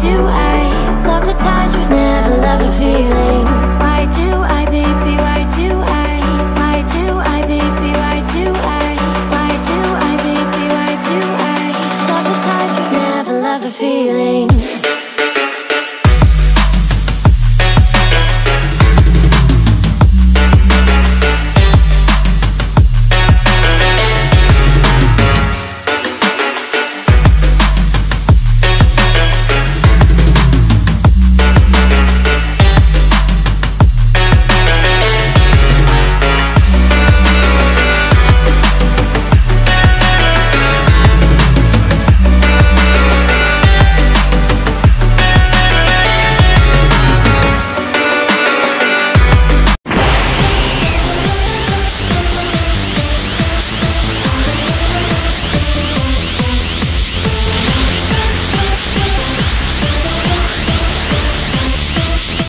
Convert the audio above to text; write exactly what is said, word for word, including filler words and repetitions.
do I love the touch but never love the feeling? Why do I, baby, why do I? Why do I, baby, why do I? Why do I, baby, why do I? Love the touch but never love the feeling.